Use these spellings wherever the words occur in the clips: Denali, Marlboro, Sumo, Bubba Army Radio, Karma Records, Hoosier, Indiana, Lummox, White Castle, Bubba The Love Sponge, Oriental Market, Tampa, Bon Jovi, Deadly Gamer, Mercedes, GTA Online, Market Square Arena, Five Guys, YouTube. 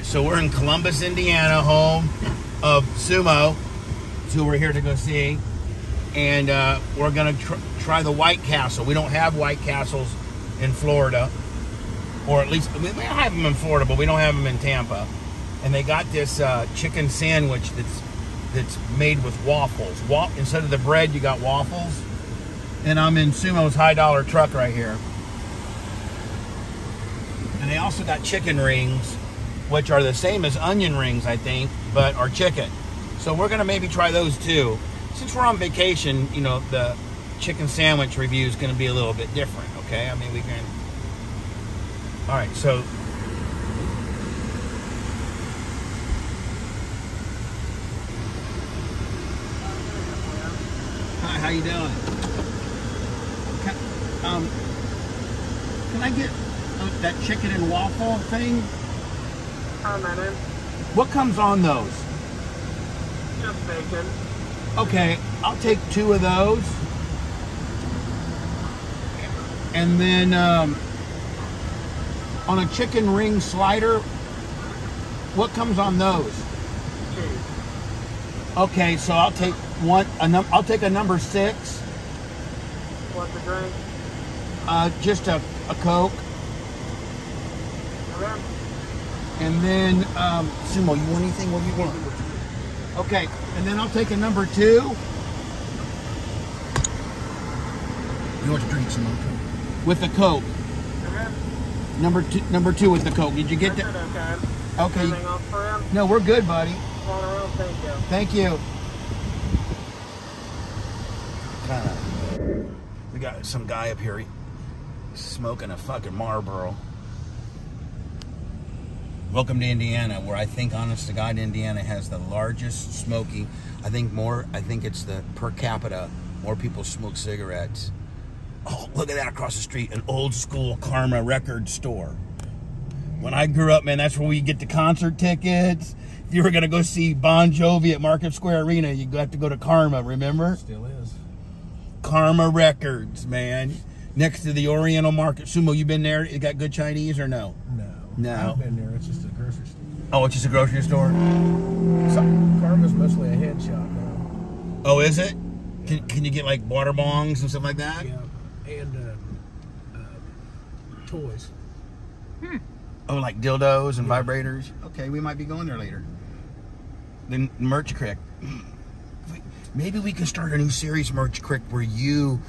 right, so we're in Columbus, Indiana, home of Sumo, who we're here to go see. And we're going to try the White Castle. We don't have White Castles in Florida. Or at least, we have them in Florida, but we don't have them in Tampa. And they got this chicken sandwich that's made with waffles. Instead of the bread, you got waffles. And I'm in Sumo's High Dollar truck right here. And they also got chicken rings, which are the same as onion rings, I think, but are chicken. So we're gonna maybe try those too. Since we're on vacation, you know, the chicken sandwich review is gonna be a little bit different, okay? I mean, we can... All right, so... Hi, how you doing? Can I get that chicken and waffle thing? What comes on those? Just bacon. Okay, I'll take 2 of those. And then on a chicken ring slider, what comes on those? Cheese. Okay, so I'll take a number 6. What's the drink? Just a Coke. Okay. And then, Sumo, you want anything? What do you want? Okay, and then I'll take a number 2. You want to drink some Coke? With the Coke. Okay. Number two with the Coke. Did you get that? Okay. Anything else for him? No, we're good, buddy. On our own, thank you. Thank you. We got some guy up here smoking a fucking Marlboro. Welcome to Indiana, where I think, honest to God, Indiana has the largest smoking. I think it's the per capita, more people smoke cigarettes. Oh, look at that across the street, an old school Karma Records store. When I grew up, man, that's where we get the concert tickets. If you were gonna go see Bon Jovi at Market Square Arena, you have to go to Karma, remember? Still is. Karma Records, man. Next to the Oriental Market. Sumo, you been there? You got good Chinese or no? No. No. I've been there. It's just a grocery store. Oh, it's just a grocery store? So, Karma's mostly a head shop now. Oh, is it? Yeah. Can you get, like, water bongs and stuff like that? Yeah, and toys. Hmm. Oh, like dildos and vibrators? Okay, we might be going there later. The Merch Crick. Maybe we can start a new series, Merch Crick, where you...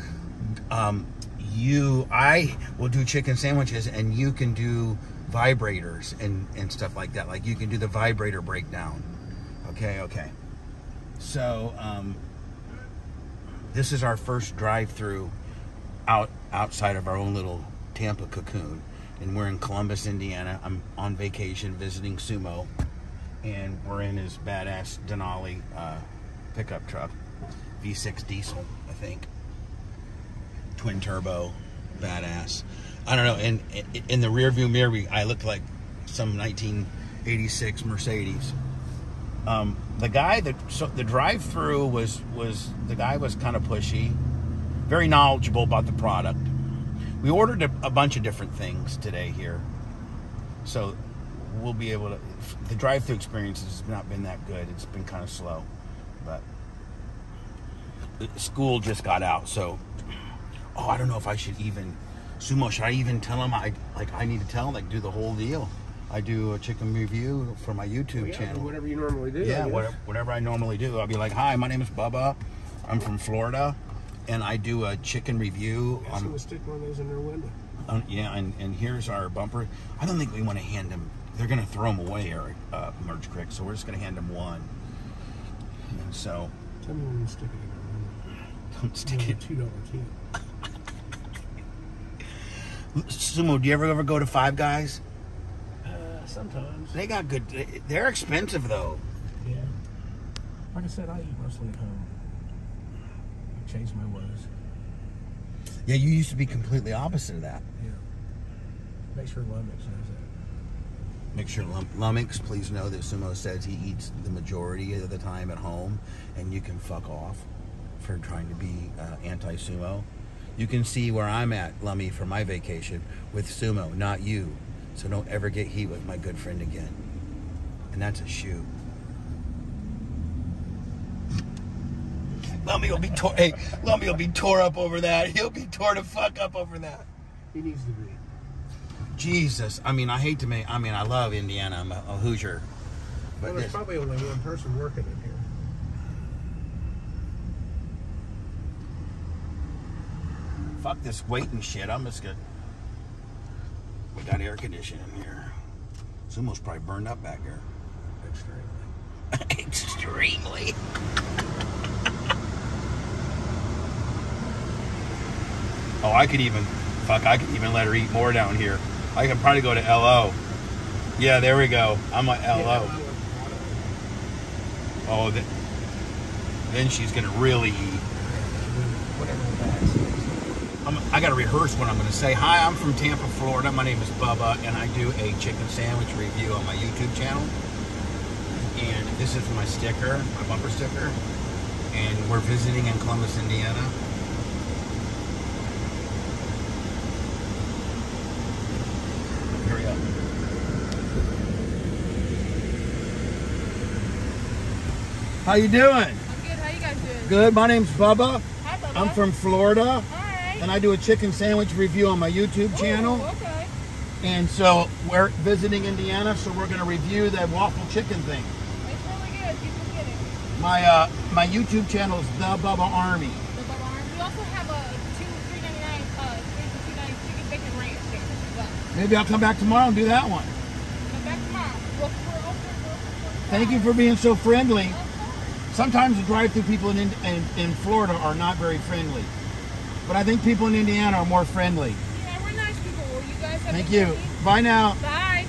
I will do chicken sandwiches, and you can do... vibrators and stuff like that. Like, you can do the vibrator breakdown. Okay. So this is our first drive-through outside of our own little Tampa cocoon, and we're in Columbus, Indiana. I'm on vacation visiting Sumo, and we're in his badass Denali pickup truck, V6 diesel, I think, twin turbo, badass. I don't know, in the rearview mirror, I look like some 1986 Mercedes. The guy the drive-through was kind of pushy, very knowledgeable about the product. We ordered a bunch of different things today here, so we'll be able to. The drive-through experience has not been that good. It's been kind of slow, but school just got out, so I don't know if I should even. Sumo, should I even tell him? I need to tell him, like, do the whole deal. I do a chicken review for my YouTube channel. Whatever you normally do. Yeah, whatever I normally do. I'll be like, hi, my name is Bubba. I'm from Florida, and I do a chicken review. I'm going to stick one of those in their window. Yeah, and here's our bumper. I don't think we want to hand them. They're going to throw them away, Eric, Merch Crick, so we're just going to hand them one. And so. Tell me when you stick it in your window. Don't stick it. $2 too. Sumo, do you ever go to Five Guys? Sometimes. They got good... They're expensive, though. Yeah. Like I said, I eat mostly at home. I changed my ways. Yeah, you used to be completely opposite of that. Yeah. Make sure Lummox knows that. Make sure Lummox, please know that Sumo says he eats the majority of the time at home, and you can fuck off for trying to be anti-Sumo. You can see where I'm at, Lummy, for my vacation with Sumo, not you. So don't ever get heat with my good friend again. and that's a shoe. Lummy will be tore. Hey, Lummy will be tore up over that. He'll be tore to fuck up over that. He needs to be. Jesus, I mean, I hate to make. I mean, I love Indiana. I'm a Hoosier. But well, there's probably only one person working in here. Fuck this waiting shit. I'm just gonna. We got air conditioning in here. Sumo's probably burned up back here. Extremely. Extremely. Oh, I could even, fuck, I could even let her eat more down here. I could probably go to LO. Yeah, there we go. I'm at LO. Oh, then she's going to really eat. Whatever the bag is. I got to rehearse what I'm going to say. Hi, I'm from Tampa, Florida. My name is Bubba, and I do a chicken sandwich review on my YouTube channel. And this is my sticker, my bumper sticker. And we're visiting in Columbus, Indiana. How you doing? I'm good. How you guys doing? Good. My name's Bubba. Hi, Bubba. I'm from Florida. Hi. And I do a chicken sandwich review on my YouTube channel. Okay. And so we're visiting Indiana, so we're going to review that waffle chicken thing. It's really good. Keep just kidding. My YouTube channel is The Bubba Army. The Bubba Army. We also have a $3.99 chicken bacon ranch chicken as well. Maybe I'll come back tomorrow and do that one. Come back tomorrow. We're open. Thank you for being so friendly. Sometimes the drive-through people in Florida are not very friendly, but I think people in Indiana are more friendly. Yeah, we're nice people. Well, you guys have Thank you. Easy. Bye now. Bye.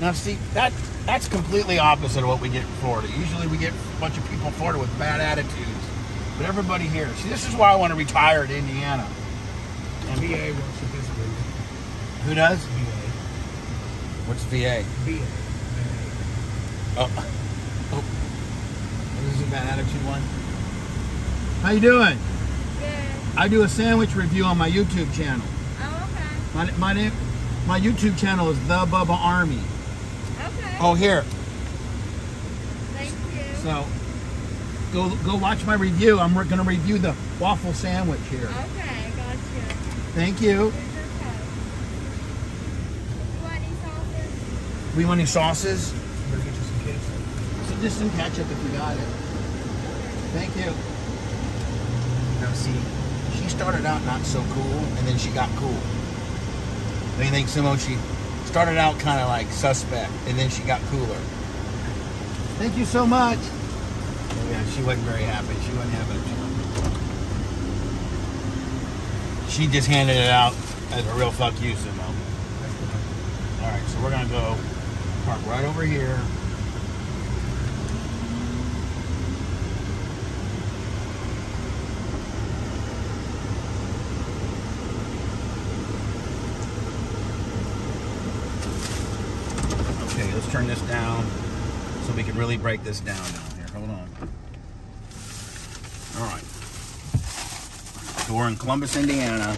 Now see, that's completely opposite of what we get in Florida. Usually we get a bunch of people in Florida with bad attitudes, but everybody here. See, this is why I want to retire to Indiana. And VA wants to visit me. Who does? VA. What's VA? VA. Oh. This is a bad attitude one. How you doing? Good. I do a sandwich review on my YouTube channel. Oh, okay. My YouTube channel is The Bubba Army. Okay. Oh, here. Thank you. So, go watch my review. I'm going to review the waffle sandwich here. Okay, gotcha. Thank you. You want any sauces? We want any sauces? Just some ketchup if you got it. Thank you. Now see, she started out not so cool, and then she got cool. Don't you think, Sumo? She started out kind of like suspect, and then she got cooler. Thank you so much. Yeah, she wasn't very happy. She wasn't having it. She just handed it out as a real fuck you, Sumo. All right, so we're gonna go park right over here. Turn this down so we can really break this down here. Hold on. All right. So we're in Columbus, Indiana.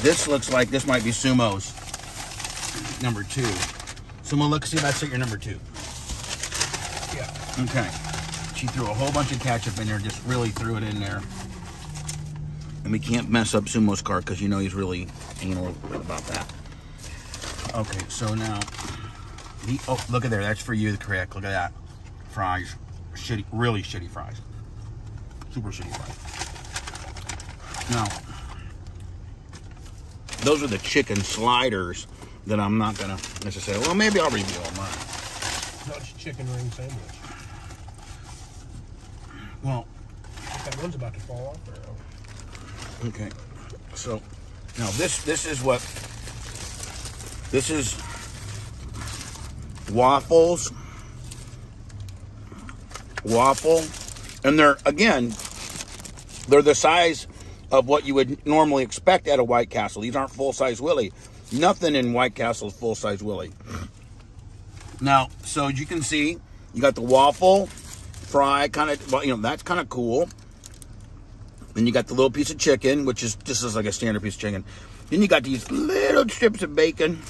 This looks like this might be Sumo's number two. Sumo, look, see if that's your number two. Yeah. Okay. She threw a whole bunch of ketchup in there, just really threw it in there. And we can't mess up Sumo's cart because you know he's really anal about that. Okay, so now... Oh, look at there. That's for you, correct. Look at that. Fries. Shitty. Really shitty fries. Super shitty fries. Now, those are the chicken sliders that I'm not going to necessarily... Well, maybe I'll review them. No, it's a chicken ring sandwich. Well... That one's about to fall off there. Okay. So, now this is what... This is... waffle, and they're, again, they're the size of what you would normally expect at a White Castle. These aren't full-size Willy. Nothing in White Castle is full-size Willy. Now, so as you can see, you got the waffle fry, kind of, you know, that's kind of cool. Then you got the little piece of chicken, which is just like a standard piece of chicken. Then you got these little strips of bacon.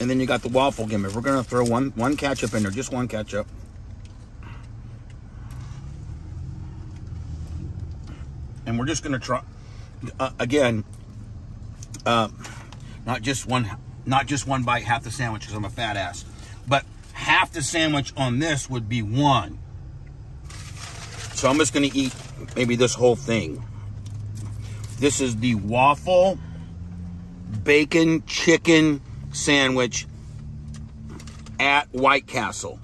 And then you got the waffle gimmick. We're gonna throw one ketchup in there, just one ketchup. And we're just gonna try again. Not just one bite, half the sandwich, because I'm a fat ass. But half the sandwich on this would be one. So I'm just gonna eat maybe this whole thing. This is the waffle bacon chicken sandwich at White Castle.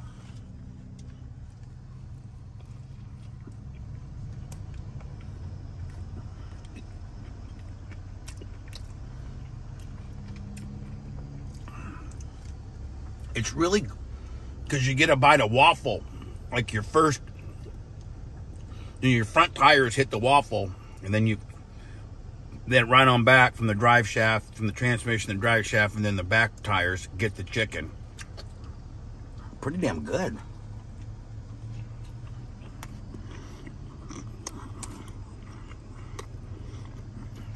It's really, because you get a bite of waffle, like your first, your front tires hit the waffle, and then you, then right on back from the drive shaft, from the transmission, the drive shaft, and then the back tires get the chicken. Pretty damn good.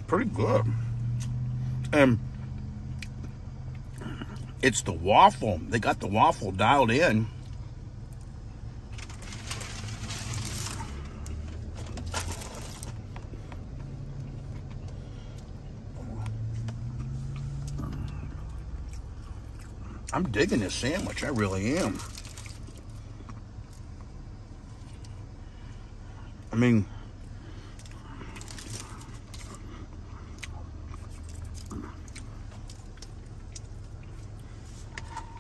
Pretty good. And it's the waffle. They got the waffle dialed in. I'm digging this sandwich, I really am. I mean,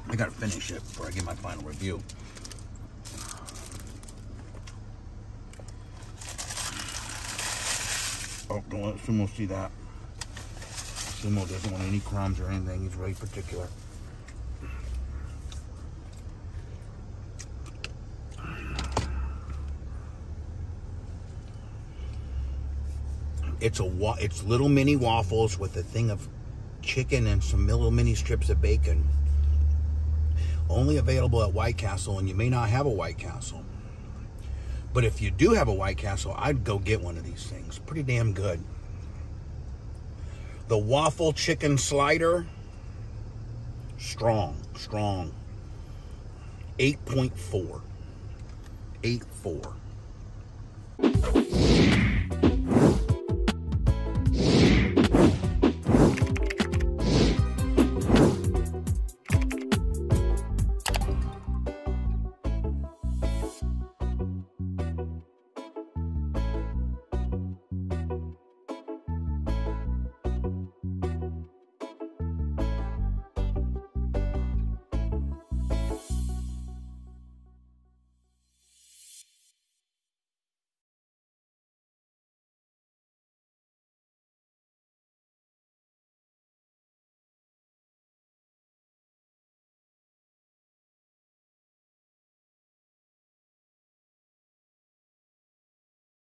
I gotta finish it before I get my final review. Oh, don't let Sumo see that. Sumo doesn't want any crumbs or anything, he's really particular. It's little mini waffles with a thing of chicken and some little mini strips of bacon. Only available at White Castle, and you may not have a White Castle. But if you do have a White Castle, I'd go get one of these things. Pretty damn good. The waffle chicken slider, strong. 8.4.